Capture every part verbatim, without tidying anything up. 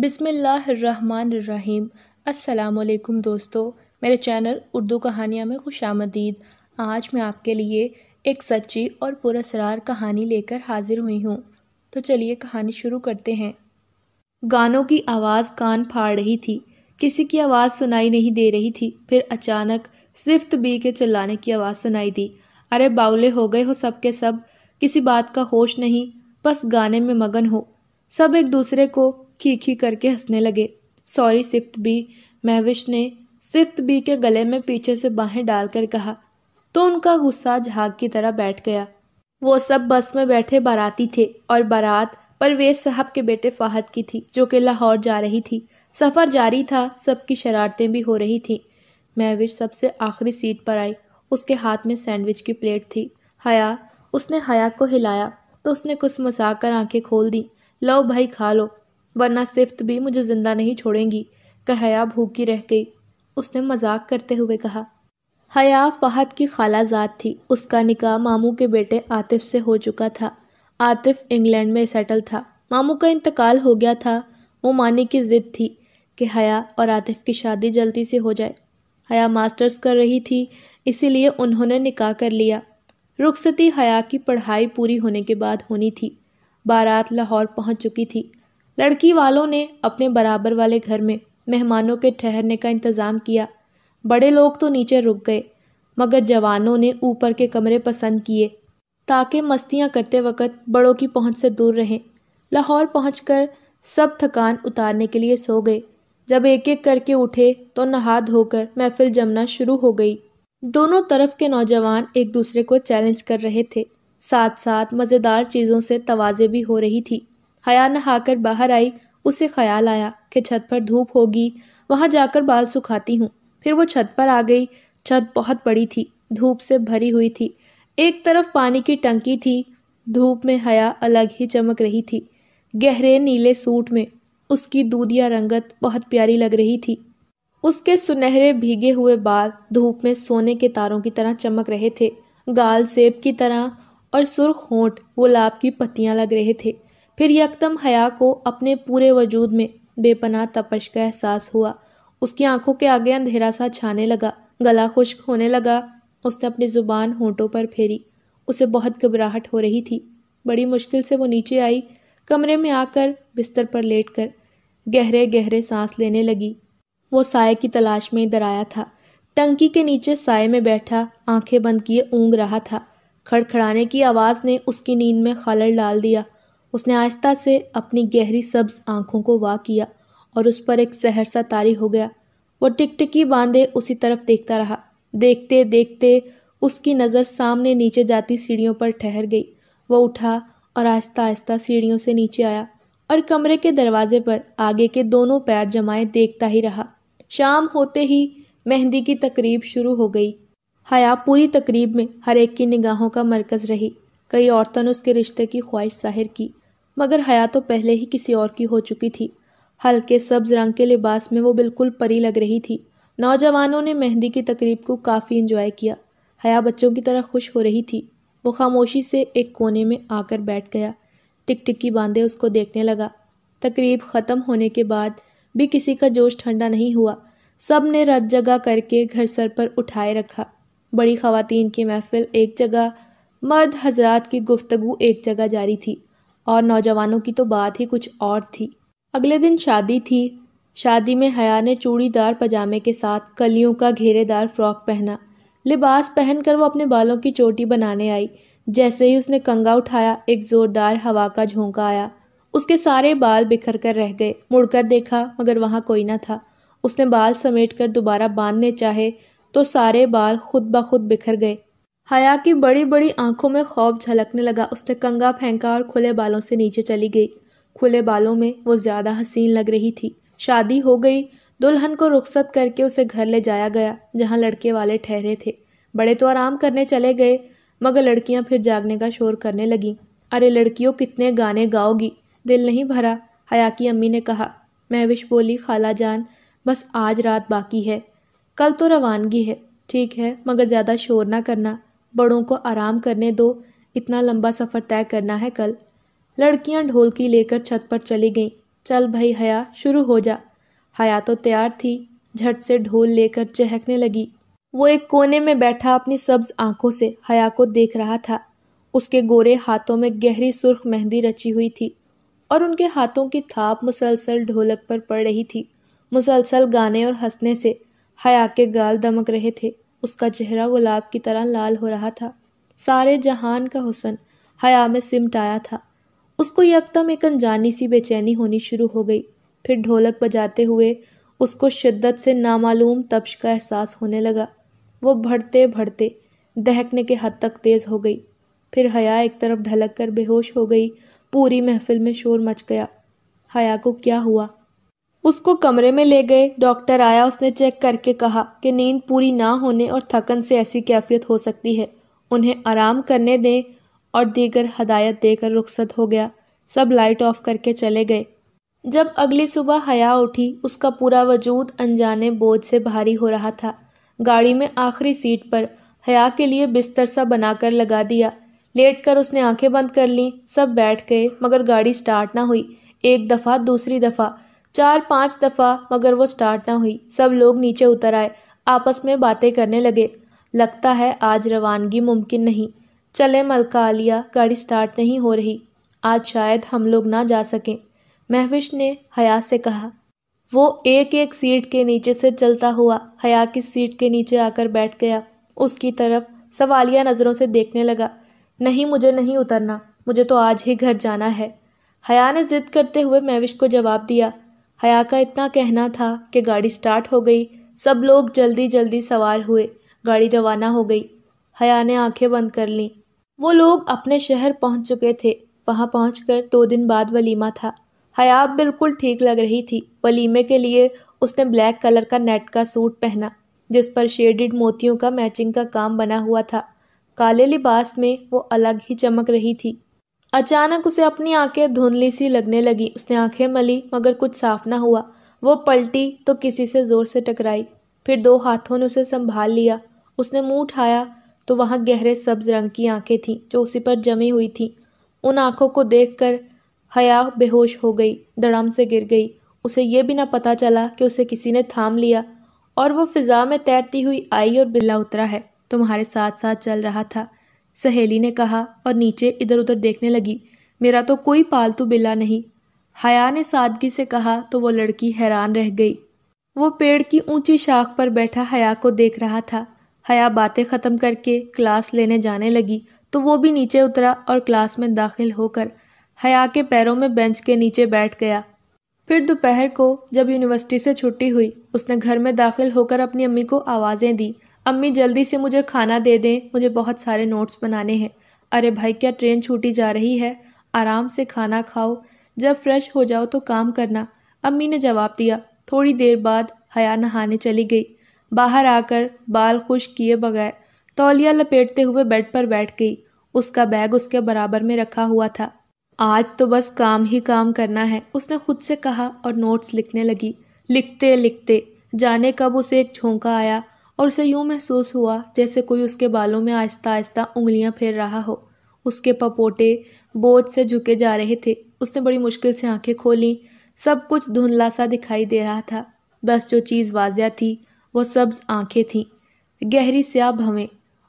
बिस्मिल्लाहिर्रहमानिर्रहीम। अस्सलामुअलैकुम दोस्तों, मेरे चैनल उर्दू कहानियाँ में खुश आमदीद। आज मैं आपके लिए एक सच्ची और पुरअसरार कहानी लेकर हाजिर हुई हूँ, तो चलिए कहानी शुरू करते हैं। गानों की आवाज़ कान फाड़ रही थी, किसी की आवाज़ सुनाई नहीं दे रही थी। फिर अचानक सिफ्ट बी के चिल्लाने की आवाज़ सुनाई दी। अरे बावले हो गए हो सब के सब, किसी बात का होश नहीं, बस गाने में मगन हो। सब एक दूसरे को खी खी करके हंसने लगे। सॉरी सिफ्ट बी, महविश ने सिफ्ट बी के गले में पीछे से बाहें डालकर कहा, तो उनका गुस्सा झाग की तरह बैठ गया। वो सब बस में बैठे बाराती थे और बारात परवेज साहब के बेटे फहद की थी, जो कि लाहौर जा रही थी। सफ़र जारी था, सबकी शरारतें भी हो रही थीं। महविश सबसे आखिरी सीट पर आई। उसके हाथ में सैंडविच की प्लेट थी। हया उसने हया को हिलाया तो उसने कुछ मसाक कर आंखें खोल दी। लो भाई खा लो, वरना सिफ्ट भी मुझे ज़िंदा नहीं छोड़ेंगी। हया भूखी रह गई, उसने मजाक करते हुए कहा। हया फहद की खालाजात थी। उसका निकाह मामू के बेटे आतिफ से हो चुका था। आतिफ इंग्लैंड में सेटल था। मामू का इंतकाल हो गया था। मुमानी की ज़िद थी कि हया और आतिफ की शादी जल्दी से हो जाए। हया मास्टर्स कर रही थी, इसीलिए उन्होंने निकाह कर लिया। रुखसती हया की पढ़ाई पूरी होने के बाद होनी थी। बारात लाहौर पहुंच चुकी थी। लड़की वालों ने अपने बराबर वाले घर में मेहमानों के ठहरने का इंतज़ाम किया। बड़े लोग तो नीचे रुक गए, मगर जवानों ने ऊपर के कमरे पसंद किए ताकि मस्तियां करते वक्त बड़ों की पहुंच से दूर रहें। लाहौर पहुंचकर सब थकान उतारने के लिए सो गए। जब एक एक करके उठे तो नहा धोकर महफिल जमना शुरू हो गई। दोनों तरफ के नौजवान एक दूसरे को चैलेंज कर रहे थे, साथ साथ मज़ेदार चीज़ों से तवाज़े भी हो रही थी। हया नहाकर बाहर आई। उसे ख्याल आया कि छत पर धूप होगी, वहाँ जाकर बाल सुखाती हूँ। फिर वो छत पर आ गई। छत बहुत बड़ी थी, धूप से भरी हुई थी। एक तरफ पानी की टंकी थी, धूप में हया अलग ही चमक रही थी। गहरे नीले सूट में उसकी दूधिया रंगत बहुत प्यारी लग रही थी। उसके सुनहरे भीगे हुए बाल धूप में सोने के तारों की तरह चमक रहे थे। गाल सेब की तरह और सुर्ख होंठ गुलाब की पत्तियां लग रहे थे। फिर यकदम हया को अपने पूरे वजूद में बेपनाह तपश का एहसास हुआ। उसकी आंखों के आगे अंधेरा सा छाने लगा, गला खुश्क होने लगा। उसने अपनी ज़ुबान होंठों पर फेरी। उसे बहुत घबराहट हो रही थी। बड़ी मुश्किल से वो नीचे आई। कमरे में आकर बिस्तर पर लेटकर गहरे गहरे सांस लेने लगी। वो साए की तलाश में इधर आया था। टंकी के नीचे साए में बैठा आंखें बंद किए ऊँग रहा था। खड़खड़ाने की आवाज़ ने उसकी नींद में खलल डाल दिया। उसने आहिस्ता से अपनी गहरी सब्ज़ आंखों को वा किया और उस पर एक सहर सा तारी हो गया। वो टिकटिकी बांधे उसी तरफ देखता रहा। देखते देखते उसकी नज़र सामने नीचे जाती सीढ़ियों पर ठहर गई। वो उठा और आहिस्ता आहिस्ता सीढ़ियों से नीचे आया और कमरे के दरवाजे पर आगे के दोनों पैर जमाए देखता ही रहा। शाम होते ही मेहंदी की तकरीब शुरू हो गई। हया पूरी तकरीब में हर एक की निगाहों का मरकज़ रही। कई औरतों ने उसके रिश्ते की ख्वाहिश जाहिर की, मगर हया तो पहले ही किसी और की हो चुकी थी। हल्के सब्ज रंग के लिबास में वो बिल्कुल परी लग रही थी। नौजवानों ने मेहंदी की तकरीब को काफ़ी एंजॉय किया। हया बच्चों की तरह खुश हो रही थी। वो खामोशी से एक कोने में आकर बैठ गया। टिकटिकी बांधे उसको देखने लगा। तकरीब ख़त्म होने के बाद भी किसी का जोश ठंडा नहीं हुआ। सब ने रत जगह करके घर सर पर उठाए रखा। बड़ी ख़वातीन की महफिल एक जगह, मर्द हजरात की गुफ्तगू एक जगह जारी थी और नौजवानों की तो बात ही कुछ और थी। अगले दिन शादी थी। शादी में हया ने चूड़ीदार पजामे के साथ कलियों का घेरेदार फ्रॉक पहना। लिबास पहनकर वो अपने बालों की चोटी बनाने आई। जैसे ही उसने कंगा उठाया, एक ज़ोरदार हवा का झोंका आया। उसके सारे बाल बिखर कर रह गए। मुड़कर देखा, मगर वहाँ कोई ना था। उसने बाल समेटकर दोबारा बांधने चाहे तो सारे बाल खुद ब खुद बिखर गए। हया की बड़ी बड़ी आंखों में खौफ झलकने लगा। उसने कंगा फेंका और खुले बालों से नीचे चली गई। खुले बालों में वो ज़्यादा हसीन लग रही थी। शादी हो गई। दुल्हन को रुखसत करके उसे घर ले जाया गया, जहां लड़के वाले ठहरे थे। बड़े तो आराम करने चले गए, मगर लड़कियां फिर जागने का शोर करने लगीं। अरे लड़कियों, कितने गाने गाओगी, दिल नहीं भरा, हया की अम्मी ने कहा। महविश बोली, खाला जान, बस आज रात बाकी है, कल तो रवानगी है। ठीक है, मगर ज़्यादा शोर ना करना, बड़ों को आराम करने दो, इतना लंबा सफ़र तय करना है कल। लड़कियां ढोलकी लेकर छत पर चली गईं। चल भाई हया शुरू हो जा। हया तो तैयार थी, झट से ढोल लेकर चहकने लगी। वो एक कोने में बैठा अपनी सब्ज आंखों से हया को देख रहा था। उसके गोरे हाथों में गहरी सुर्ख मेहंदी रची हुई थी और उनके हाथों की थाप मुसलसल ढोलक पर पड़ रही थी। मुसलसल गाने और हंसने से हया के गाल दमक रहे थे। उसका चेहरा गुलाब की तरह लाल हो रहा था। सारे जहान का हुस्न हया में सिमटाया था। उसको यकदम एक अनजानी सी बेचैनी होनी शुरू हो गई। फिर ढोलक बजाते हुए उसको शिद्दत से नामालूम तब्श का एहसास होने लगा। वो भड़ते भड़ते दहकने के हद तक तेज़ हो गई। फिर हया एक तरफ ढलक कर बेहोश हो गई। पूरी महफिल में शोर मच गया। हया को क्या हुआ? उसको कमरे में ले गए। डॉक्टर आया। उसने चेक करके कहा कि नींद पूरी ना होने और थकन से ऐसी कैफियत हो सकती है, उन्हें आराम करने दें और दीगर हदायत देकर रुखसत हो गया। सब लाइट ऑफ करके चले गए। जब अगली सुबह हया उठी, उसका पूरा वजूद अनजाने बोझ से भारी हो रहा था। गाड़ी में आखिरी सीट पर हया के लिए बिस्तर सा बनाकर लगा दिया। लेटकर उसने आंखें बंद कर लीं। सब बैठ गए मगर गाड़ी स्टार्ट ना हुई। एक दफ़ा, दूसरी दफ़ा, चार पांच दफ़ा मगर वो स्टार्ट ना हुई। सब लोग नीचे उतर आए, आपस में बातें करने लगे। लगता है आज रवानगी मुमकिन नहीं। चले मलका आलिया, गाड़ी स्टार्ट नहीं हो रही, आज शायद हम लोग ना जा सकें। महविश ने हया से कहा। वो एक एक सीट के नीचे से चलता हुआ हया की सीट के नीचे आकर बैठ गया। उसकी तरफ सवालिया नज़रों से देखने लगा। नहीं, मुझे नहीं उतरना, मुझे तो आज ही घर जाना है। हया ने जिद करते हुए महविश को जवाब दिया। हया का इतना कहना था कि गाड़ी स्टार्ट हो गई। सब लोग जल्दी जल्दी सवार हुए। गाड़ी रवाना हो गई। हया ने आंखें बंद कर लीं। वो लोग अपने शहर पहुंच चुके थे। वहां पहुंचकर दो दिन बाद वलीमा था। हया बिल्कुल ठीक लग रही थी। वलीमे के लिए उसने ब्लैक कलर का नेट का सूट पहना जिस पर शेडेड मोतियों का मैचिंग का काम बना हुआ था। काले लिबास में वो अलग ही चमक रही थी। अचानक उसे अपनी आंखें धुंधली सी लगने लगी। उसने आंखें मली मगर कुछ साफ ना हुआ। वो पलटी तो किसी से ज़ोर से टकराई। फिर दो हाथों ने उसे संभाल लिया। उसने मुंह उठाया तो वहाँ गहरे सब्ज रंग की आंखें थीं जो उसी पर जमी हुई थीं। उन आंखों को देखकर हया बेहोश हो गई, धड़ाम से गिर गई। उसे यह भी ना पता चला कि उसे किसी ने थाम लिया और वो फिजा में तैरती हुई आई और बिल्ला उतरा है, तुम्हारे साथ साथ चल रहा था, सहेली ने कहा और नीचे इधर उधर देखने लगी। मेरा तो कोई पालतू बिल्ला नहीं, हया ने सादगी से कहा तो वो लड़की हैरान रह गई। वो पेड़ की ऊंची शाख पर बैठा हया को देख रहा था। हया बातें ख़त्म करके क्लास लेने जाने लगी तो वो भी नीचे उतरा और क्लास में दाखिल होकर हया के पैरों में बेंच के नीचे बैठ गया। फिर दोपहर को जब यूनिवर्सिटी से छुट्टी हुई, उसने घर में दाखिल होकर अपनी अम्मी को आवाज़ें दी। अम्मी जल्दी से मुझे खाना दे दें, मुझे बहुत सारे नोट्स बनाने हैं। अरे भाई, क्या ट्रेन छूटी जा रही है, आराम से खाना खाओ, जब फ्रेश हो जाओ तो काम करना, अम्मी ने जवाब दिया। थोड़ी देर बाद हया नहाने चली गई। बाहर आकर बाल खुश किए बगैर तौलिया लपेटते हुए बेड पर बैठ गई। उसका बैग उसके बराबर में रखा हुआ था। आज तो बस काम ही काम करना है, उसने खुद से कहा और नोट्स लिखने लगी। लिखते लिखते जाने कब उसे एक झोंका आया और उसे यूं महसूस हुआ जैसे कोई उसके बालों में आहिस्ता आहिस्ता उंगलियां फेर रहा हो। उसके पपोटे बोझ से झुके जा रहे थे। उसने बड़ी मुश्किल से आंखें खोलीं। सब कुछ धुंधला सा दिखाई दे रहा था। बस जो चीज़ वाजिया थी वो सब्ज आंखें थीं, गहरी स्याह भवें।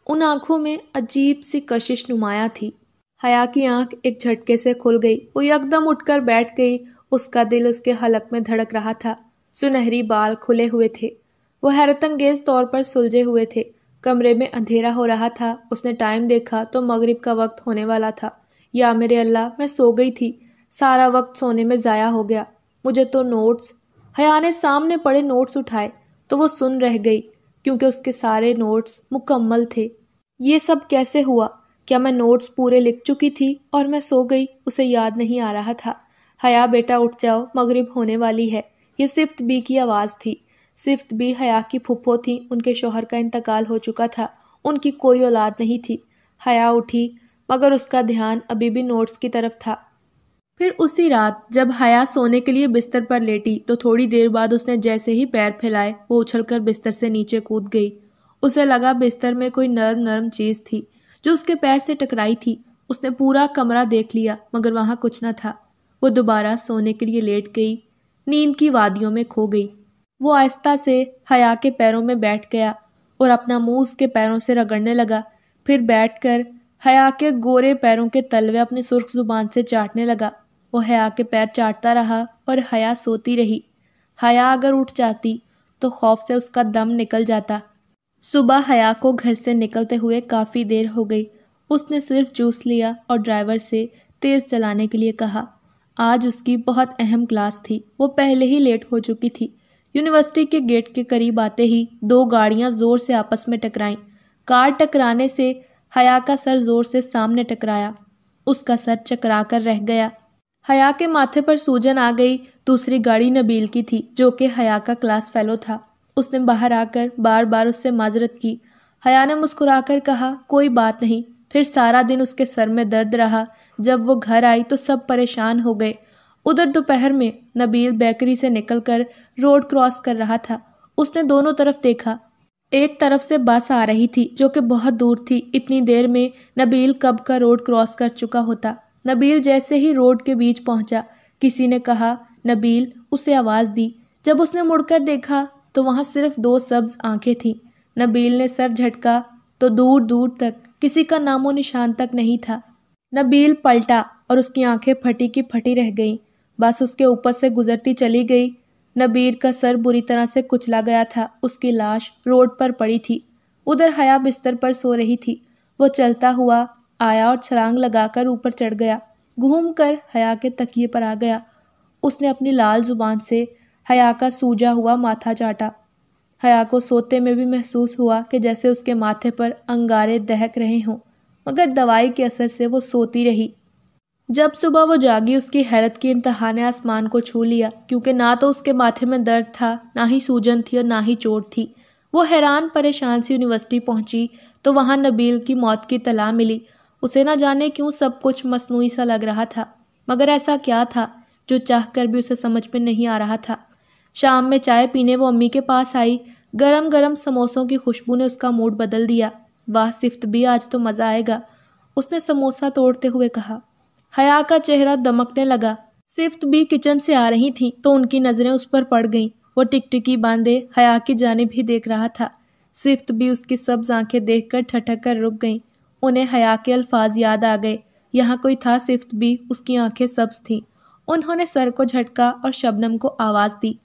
उन आंखों में अजीब सी कशिश नुमाया थी। हया की आंख एक झटके से खुल गई। वो एकदम उठकर बैठ गई। उसका दिल उसके हलक में धड़क रहा था। सुनहरी बाल खुले हुए थे, वो हैरतअंगेज तौर पर सुलझे हुए थे। कमरे में अंधेरा हो रहा था। उसने टाइम देखा तो मगरिब का वक्त होने वाला था। या मेरे अल्लाह, मैं सो गई थी, सारा वक्त सोने में ज़ाया हो गया। मुझे तो नोट्स, हया ने सामने पड़े नोट्स उठाए तो वो सुन रह गई क्योंकि उसके सारे नोट्स मुकम्मल थे। ये सब कैसे हुआ? क्या मैं नोट्स पूरे लिख चुकी थी और मैं सो गई? उसे याद नहीं आ रहा था। हया बेटा उठ जाओ, मगरिब होने वाली है। ये सिफ्त बी की आवाज़ थी। सिफ्त बी हया की फुप्पो थी। उनके शोहर का इंतकाल हो चुका था। उनकी कोई औलाद नहीं थी। हया उठी मगर उसका ध्यान अभी भी नोट्स की तरफ था। फिर उसी रात जब हया सोने के लिए बिस्तर पर लेटी तो थोड़ी देर बाद उसने जैसे ही पैर फैलाए वो उछलकर बिस्तर से नीचे कूद गई। उसे लगा बिस्तर में कोई नरम नरम चीज़ थी जो उसके पैर से टकराई थी। उसने पूरा कमरा देख लिया मगर वहाँ कुछ न था। वो दोबारा सोने के लिए लेट गई, नींद की वादियों में खो गई। वो आहिस्ता से हया के पैरों में बैठ गया और अपना मुंह उसके पैरों से रगड़ने लगा। फिर बैठकर हया के गोरे पैरों के तलवे अपनी सुर्ख जुबान से चाटने लगा। वो हया के पैर चाटता रहा और हया सोती रही। हया अगर उठ जाती तो खौफ से उसका दम निकल जाता। सुबह हया को घर से निकलते हुए काफ़ी देर हो गई। उसने सिर्फ जूस लिया और ड्राइवर से तेज़ चलाने के लिए कहा। आज उसकी बहुत अहम क्लास थी, वो पहले ही लेट हो चुकी थी। यूनिवर्सिटी के गेट के करीब आते ही दो गाड़ियां ज़ोर से आपस में टकराईं। कार टकराने से हया का सर ज़ोर से सामने टकराया। उसका सर चकरा कर रह गया। हया के माथे पर सूजन आ गई। दूसरी गाड़ी नबील की थी जो कि हया का क्लास फेलो था। उसने बाहर आकर बार बार उससे माजरत की। हया ने मुस्कुराकर कहा, कोई बात नहीं। फिर सारा दिन उसके सर में दर्द रहा। जब वो घर आई तो सब परेशान हो गए। उधर दोपहर में नबील बेकरी से निकलकर रोड क्रॉस कर रहा था। उसने दोनों तरफ देखा। एक तरफ से बस आ रही थी जो कि बहुत दूर थी। इतनी देर में नबील कब का रोड क्रॉस कर चुका होता। नबील जैसे ही रोड के बीच पहुंचा, किसी ने कहा नबील, उसे आवाज़ दी। जब उसने मुड़कर देखा तो वहां सिर्फ दो सब्ज आंखें थीं। नबील ने सर झटका तो दूर दूर तक किसी का नामो निशान तक नहीं था। नबील पलटा और उसकी आंखें फटी की फटी रह गईं। बस उसके ऊपर से गुजरती चली गई। नबील का सर बुरी तरह से कुचला गया था। उसकी लाश रोड पर पड़ी थी। उधर हया बिस्तर पर सो रही थी। वो चलता हुआ आया और छलांग लगाकर ऊपर चढ़ गया। घूमकर हया के तकिए पर आ गया। उसने अपनी लाल जुबान से हया का सूजा हुआ माथा चाटा। हया को सोते में भी महसूस हुआ कि जैसे उसके माथे पर अंगारे दहक रहे हों, मगर दवाई के असर से वो सोती रही। जब सुबह वो जागी, उसकी हैरत की इंतहा ने आसमान को छू लिया, क्योंकि ना तो उसके माथे में दर्द था, ना ही सूजन थी और ना ही चोट थी। वो हैरान परेशान से यूनिवर्सिटी पहुंची तो वहां नबील की मौत की तलाह मिली। उसे ना जाने क्यों सब कुछ मसनूई सा लग रहा था, मगर ऐसा क्या था जो चाहकर भी उसे समझ में नहीं आ रहा था। शाम में चाय पीने वो अम्मी के पास आई। गरम गरम समोसों की खुशबू ने उसका मूड बदल दिया। वाह, सिफ्त बी, आज तो मज़ा आएगा, उसने समोसा तोड़ते हुए कहा। हया का चेहरा दमकने लगा। सिफ्त बी किचन से आ रही थी तो उनकी नज़रें उस पर पड़ गईं। वो टिकटिकी बांधे हया की जानिब ही देख रहा था। सिफ्त बी उसकी सब्ज आंखें देखकर ठठक कर रुक गईं। उन्हें हया के अल्फाज याद आ गए। यहाँ कोई था सिफ्त बी, उसकी आंखें सब्ज थीं। उन्होंने सर को झटका और शबनम को आवाज़ दी।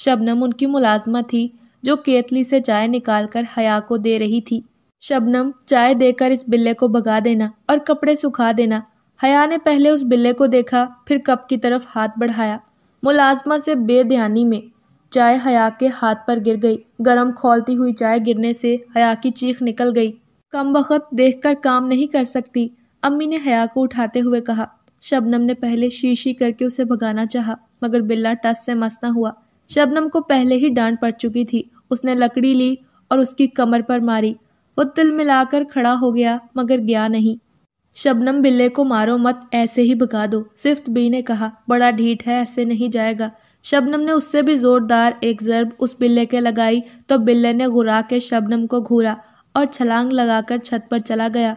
शबनम उनकी मुलाजमा थी जो केतली से चाय निकालकर हया को दे रही थी। शबनम, चाय देकर इस बिल्ले को भगा देना और कपड़े सुखा देना। हया ने पहले उस बिल्ले को देखा, फिर कप की तरफ हाथ बढ़ाया। मुलाजमा से बेध्यानी में चाय हया के हाथ पर गिर गई। गरम खौलती हुई चाय गिरने से हया की चीख निकल गई। कम वक्त देखकर काम नहीं कर सकती, अम्मी ने हया को उठाते हुए कहा। शबनम ने पहले शीशी करके उसे भगाना चाहा, मगर बिल्ला टस से मस न हुआ। शबनम को पहले ही डांट पड़ चुकी थी। उसने लकड़ी ली और उसकी कमर पर मारी। वो तिल मिलाकर खड़ा हो गया, मगर गया नहीं। शबनम, बिल्ले को मारो मत, ऐसे ही भगा दो, सिफ्त बी ने कहा। बड़ा ढीठ है, ऐसे नहीं जाएगा। शबनम ने उससे भी जोरदार एक जर्ब उस बिल्ले के लगाई तो बिल्ले ने घुरा के शबनम को घूरा और छलांग लगाकर छत पर चला गया।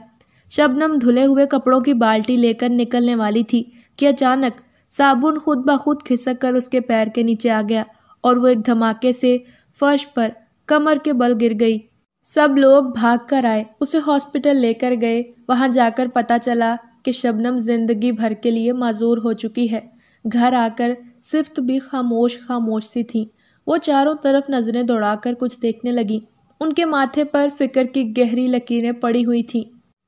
शबनम धुले हुए कपड़ों की बाल्टी लेकर निकलने वाली थी कि अचानक साबुन खुद ब खुद खिसक कर उसके पैर के नीचे आ गया और वो एक धमाके से फर्श पर कमर के बल गिर गई। सब लोग भाग कर आए, उसे हॉस्पिटल लेकर गए। वहां जाकर पता चला कि शबनम जिंदगी भर के लिए माजूर हो चुकी है। घर आकर सिफ्त भी खामोश खामोश सी थी। वो चारों तरफ नजरें दौड़ाकर कुछ देखने लगी। उनके माथे पर फिक्र की गहरी लकीरें पड़ी हुई थीं।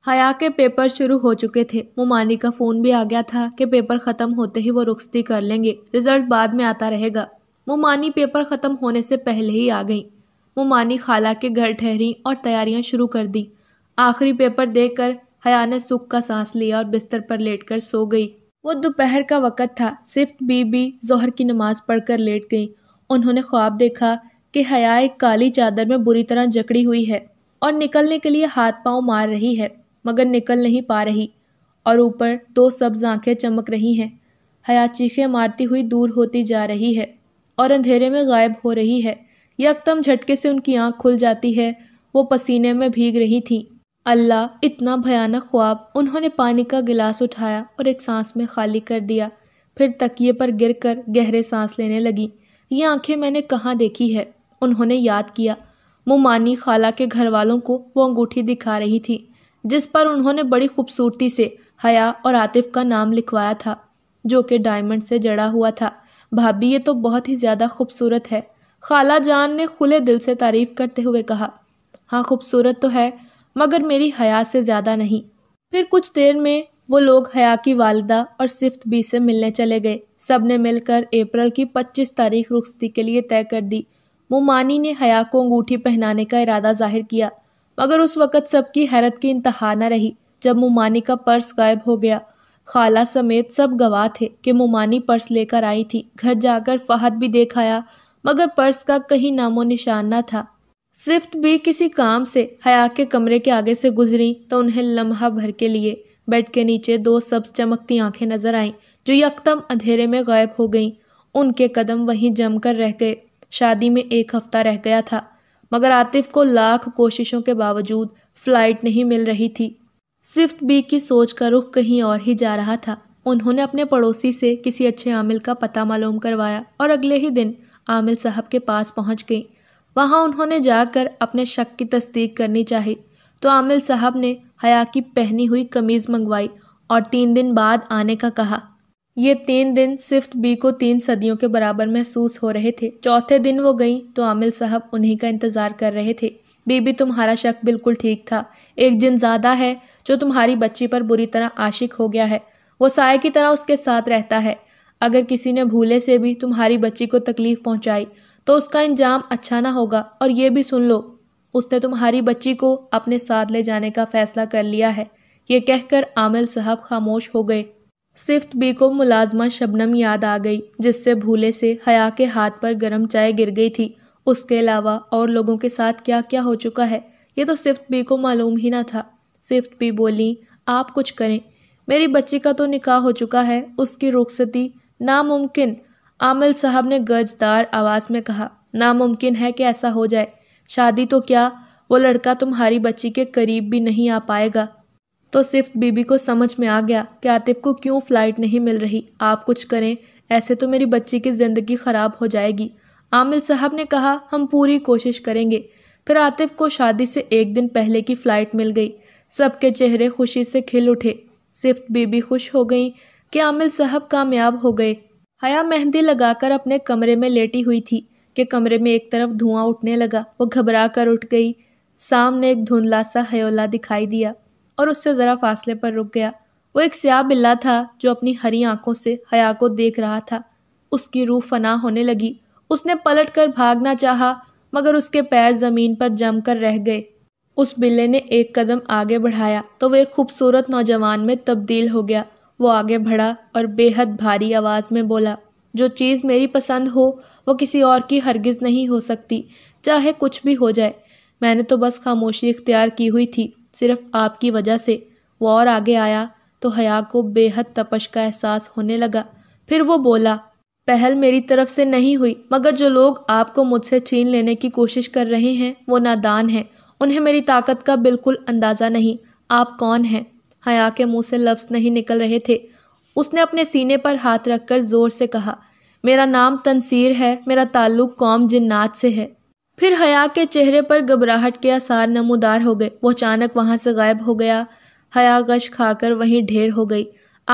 हया के पेपर शुरू हो चुके थे। मुमानी का फ़ोन भी आ गया था कि पेपर ख़त्म होते ही वो रुखसती कर लेंगे, रिजल्ट बाद में आता रहेगा। मुमानी पेपर ख़त्म होने से पहले ही आ गईं। मुमानी खाला के घर ठहरी और तैयारियां शुरू कर दी। आखिरी पेपर देखकर हया ने सुख का सांस लिया और बिस्तर पर लेटकर सो गई। वो दोपहर का वक़्त था। सिफ्त बीबी जोहर की नमाज़ पढ़कर लेट गईं। उन्होंने ख्वाब देखा कि हया एक काली चादर में बुरी तरह जकड़ी हुई है और निकलने के लिए हाथ पांव मार रही है, मगर निकल नहीं पा रही और ऊपर दो सब्ज आंखें चमक रही हैं। हया चीखें मारती हुई दूर होती जा रही है और अंधेरे में गायब हो रही है। यकदम झटके से उनकी आंख खुल जाती है। वो पसीने में भीग रही थीं। अल्लाह, इतना भयानक ख्वाब! उन्होंने पानी का गिलास उठाया और एक सांस में खाली कर दिया। फिर तकिए पर गिरकर गहरे सांस लेने लगी। ये आंखें मैंने कहाँ देखी है। उन्होंने याद किया, मुमानी खाला के घर वालों को वो अंगूठी दिखा रही थी जिस पर उन्होंने बड़ी खूबसूरती से हया और आतिफ का नाम लिखवाया था, जो कि डायमंड से जड़ा हुआ था। भाभी ये तो बहुत ही ज़्यादा खूबसूरत है, खाला जान ने खुले दिल से तारीफ़ करते हुए कहा। हाँ खूबसूरत तो है, मगर मेरी हया से ज़्यादा नहीं। फिर कुछ देर में वो लोग हया की वालिदा और सिफ्ट बी से मिलने चले गए। सब ने मिलकर अप्रैल की पच्चीस तारीख रुख्सती के लिए तय कर दी। मुमानी ने हया को अंगूठी पहनाने का इरादा जाहिर किया, मगर उस वक़्त सबकी हैरत की इंतहा न रही जब मुमानी का पर्स गायब हो गया। खाला समेत सब गवाह थे कि मुमानी पर्स लेकर आई थी। घर जाकर फहद भी देख आया, मगर पर्स का कहीं नामो निशान न था। सिफ्ट भी किसी काम से हया के कमरे के आगे से गुजरी तो उन्हें लम्हा भर के लिए बेड के नीचे दो सब्ज चमकती आंखें नजर आईं, जो यकदम अंधेरे में गायब हो गईं। उनके कदम वहीं जमकर रह गए। शादी में एक हफ्ता रह गया था, मगर आतिफ को लाख कोशिशों के बावजूद फ्लाइट नहीं मिल रही थी। सिफ्ट बी की सोच का रुख कहीं और ही जा रहा था। उन्होंने अपने पड़ोसी से किसी अच्छे आमिल का पता मालूम करवाया और अगले ही दिन आमिल साहब के पास पहुंच गई। वहां उन्होंने जाकर अपने शक की तस्दीक करनी चाहिए, तो आमिल साहब ने हया की पहनी हुई कमीज़ मंगवाई और तीन दिन बाद आने का कहा। ये तीन दिन सिफ्ट बी को तीन सदियों के बराबर महसूस हो रहे थे। चौथे दिन वो गई तो आमिल साहब उन्हीं का इंतज़ार कर रहे थे। बीबी तुम्हारा शक बिल्कुल ठीक था, एक जिन ज़्यादा है जो तुम्हारी बच्ची पर बुरी तरह आशिक हो गया है। वो साए की तरह उसके साथ रहता है। अगर किसी ने भूले से भी तुम्हारी बच्ची को तकलीफ़ पहुंचाई तो उसका इंजाम अच्छा ना होगा। और ये भी सुन लो, उसने तुम्हारी बच्ची को अपने साथ ले जाने का फैसला कर लिया है। ये कहकर आमिल साहब खामोश हो गए। सिफ्ट बी को मुलाजमा शबनम याद आ गई, जिससे भूले से हया के हाथ पर गर्म चाय गिर गई थी। उसके अलावा और लोगों के साथ क्या क्या हो चुका है ये तो सिफ्ट बी को मालूम ही ना था। सिफ्ट बी बोली, आप कुछ करें, मेरी बच्ची का तो निकाह हो चुका है, उसकी रुखसती नामुमकिन। आमिल साहब ने गर्जदार आवाज़ में कहा, नामुमकिन है कि ऐसा हो जाए। शादी तो क्या, वो लड़का तुम्हारी बच्ची के करीब भी नहीं आ पाएगा। तो सिफ्ट बीबी को समझ में आ गया कि आतिफ को क्यों फ़्लाइट नहीं मिल रही। आप कुछ करें, ऐसे तो मेरी बच्ची की ज़िंदगी ख़राब हो जाएगी। आमिल साहब ने कहा, हम पूरी कोशिश करेंगे। फिर आतिफ को शादी से एक दिन पहले की फ़्लाइट मिल गई। सबके चेहरे खुशी से खिल उठे। सिफ्ट बीबी खुश हो गई कि आमिल साहब कामयाब हो गए। हया मेहंदी लगाकर अपने कमरे में लेटी हुई थी कि कमरे में एक तरफ धुआं उठने लगा। वो घबरा कर उठ गई। सामने एक धुंधला सा हयोला दिखाई दिया और उससे ज़रा फासले पर रुक गया। वो एक स्याह बिल्ला था जो अपनी हरी आंखों से हया को देख रहा था। उसकी रूह फना होने लगी। उसने पलट कर भागना चाहा, मगर उसके पैर ज़मीन पर जम कर रह गए। उस बिल्ले ने एक कदम आगे बढ़ाया तो वह एक खूबसूरत नौजवान में तब्दील हो गया। वो आगे बढ़ा और बेहद भारी आवाज़ में बोला, जो चीज़ मेरी पसंद हो वो किसी और की हरगिज़ नहीं हो सकती, चाहे कुछ भी हो जाए। मैंने तो बस खामोशी इख्तियार की हुई थी, सिर्फ आपकी वजह से। वो और आगे आया तो हया को बेहद तपश का एहसास होने लगा। फिर वो बोला, पहल मेरी तरफ से नहीं हुई, मगर जो लोग आपको मुझसे छीन लेने की कोशिश कर रहे हैं वो नादान हैं। उन्हें मेरी ताकत का बिल्कुल अंदाज़ा नहीं। आप कौन हैं? हया के मुँह से लफ्ज़ नहीं निकल रहे थे। उसने अपने सीने पर हाथ रखकर ज़ोर से कहा, मेरा नाम तंसीर है, मेरा ताल्लुक़ कौम जिन्नात से है। फिर हया के चेहरे पर घबराहट के आसार नमूदार हो गए। वो अचानक वहाँ से गायब हो गया। हया गश खाकर वहीं ढेर हो गई।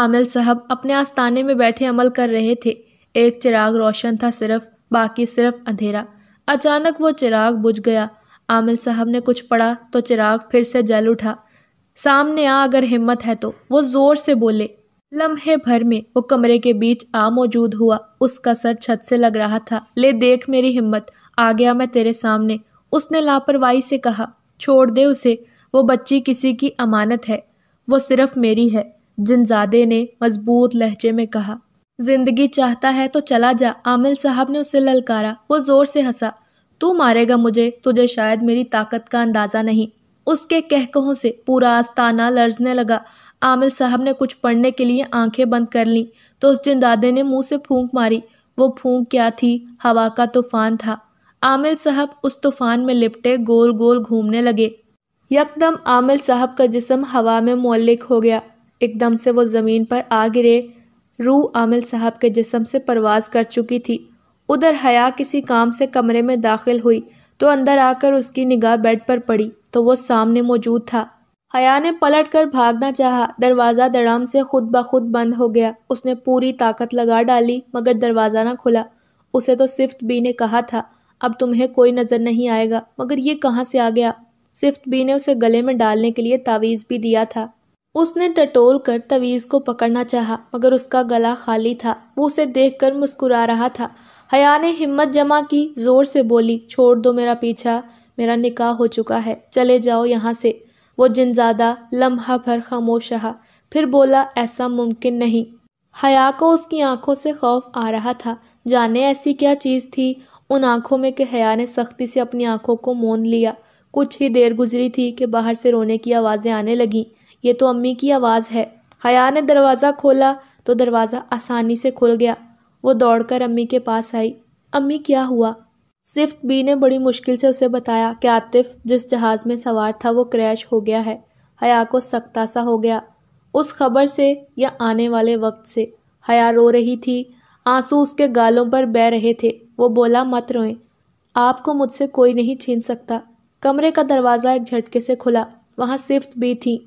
आमिल साहब अपने आस्ताने में बैठे अमल कर रहे थे। एक चिराग रोशन था सिर्फ, बाकी सिर्फ अंधेरा। अचानक वो चिराग बुझ गया। आमिल साहब ने कुछ पढ़ा तो चिराग फिर से जल उठा। सामने आ, अगर हिम्मत है तो, वो ज़ोर से बोले। लम्हे भर में वो कमरे के बीच आ मौजूद हुआ। उसका सर छत से लग रहा था। ले देख मेरी हिम्मत, आ गया मैं तेरे सामने। उसने लापरवाही से कहा, छोड़ दे उसे, वो बच्ची किसी की अमानत है, वो सिर्फ मेरी है। जिनजादे ने मजबूत लहजे में कहा। जिंदगी चाहता है तो चला जा, आमिल साहब ने उसे ललकारा। वो ज़ोर से हंसा। तू मारेगा मुझे, तुझे शायद मेरी ताकत का अंदाज़ा नहीं। उसके कहकहों से पूरा आस्ताना लर्जने लगा। आमिल साहब ने कुछ पढ़ने के लिए आंखें बंद कर लीं तो उस जिंदादे ने मुंह से फूंक मारी। वो फूंक क्या थी, हवा का तूफान था। आमिल साहब उस तूफान में लिपटे गोल गोल घूमने लगे। यकदम आमिल साहब का जिस्म हवा में मुअल्लिक हो गया। एकदम से वो ज़मीन पर आ गिरे। रूह आमिल साहब के जिस्म से परवाज कर चुकी थी। उधर हया किसी काम से कमरे में दाखिल हुई तो अंदर आकर उसकी निगाह बेड पर पड़ी तो वो सामने मौजूद था। हया ने पलट कर भागना चाहा, दरवाज़ा धड़ाम से खुद ब खुद बंद हो गया। उसने पूरी ताकत लगा डाली मगर दरवाज़ा ना खुला। उसे तो सिफ्ट बी ने कहा था अब तुम्हें कोई नज़र नहीं आएगा, मगर ये कहाँ से आ गया। सिफ्ट बी ने उसे गले में डालने के लिए तावीज़ भी दिया था। उसने टटोल कर तवीज़ को पकड़ना चाहा मगर उसका गला खाली था। वो उसे देखकर मुस्कुरा रहा था। हया ने हिम्मत जमा की, ज़ोर से बोली, छोड़ दो मेरा पीछा, मेरा निकाह हो चुका है, चले जाओ यहाँ से। वो जिनज़ादा लम्हा भर खामोश रहा, फिर बोला, ऐसा मुमकिन नहीं। हया को उसकी आंखों से खौफ आ रहा था। जाने ऐसी क्या चीज़ थी उन आंखों में कि हया ने सख्ती से अपनी आंखों को मोन लिया। कुछ ही देर गुजरी थी कि बाहर से रोने की आवाज़ें आने लगीं। ये तो अम्मी की आवाज़ है। हया ने दरवाज़ा खोला तो दरवाज़ा आसानी से खुल गया। वो दौड़कर अम्मी के पास आई। अम्मी क्या हुआ? सिफ्ट बी ने बड़ी मुश्किल से उसे बताया कि आतिफ जिस जहाज़ में सवार था वो क्रैश हो गया है। हया को सख्ता सा हो गया उस खबर से या आने वाले वक्त से। हया रो रही थी, आंसू उसके गालों पर बह रहे थे। वो बोला, मत रोएं, आपको मुझसे कोई नहीं छीन सकता। कमरे का दरवाज़ा एक झटके से खुला। वहाँ सिफ्ट बी थी।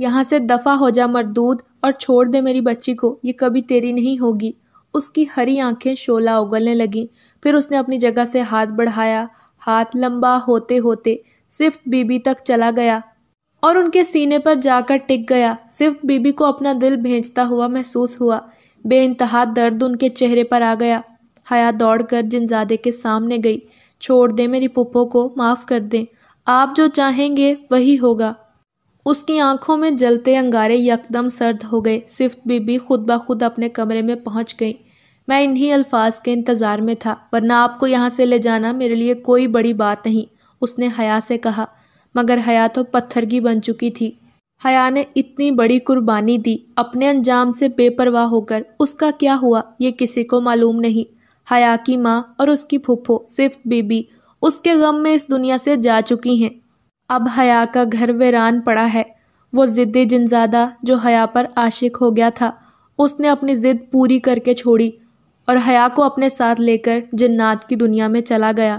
यहाँ से दफ़ा हो जा मरदूद और छोड़ दे मेरी बच्ची को, ये कभी तेरी नहीं होगी। उसकी हरी आंखें शोला उगलने लगीं। फिर उसने अपनी जगह से हाथ बढ़ाया। हाथ लंबा होते होते सिफ्ट बीबी तक चला गया और उनके सीने पर जाकर टिक गया। सिफ्ट बीबी को अपना दिल भेजता हुआ महसूस हुआ। बेइंतहा दर्द उनके चेहरे पर आ गया। हया दौड़कर जिनजादे के सामने गई। छोड़ दे मेरी पुप्पो को, माफ़ कर दें, आप जो चाहेंगे वही होगा। उसकी आंखों में जलते अंगारे यकदम सर्द हो गए। सिफ्ट बीबी खुद ब खुद अपने कमरे में पहुंच गई। मैं इन्हीं अल्फाज के इंतज़ार में था, वरना आपको यहाँ से ले जाना मेरे लिए कोई बड़ी बात नहीं, उसने हया से कहा। मगर हया तो पत्थर की बन चुकी थी। हया ने इतनी बड़ी कुर्बानी दी, अपने अंजाम से बेपरवाह होकर उसका क्या हुआ ये किसी को मालूम नहीं। हया की माँ और उसकी फूफो सिफ्ट बीबी उसके गम में इस दुनिया से जा चुकी हैं। अब हया का घर वीरान पड़ा है। वो ज़िद्दी जिनज़ादा जो हया पर आशिक हो गया था, उसने अपनी ज़िद पूरी करके छोड़ी और हया को अपने साथ लेकर जिन्नात की दुनिया में चला गया।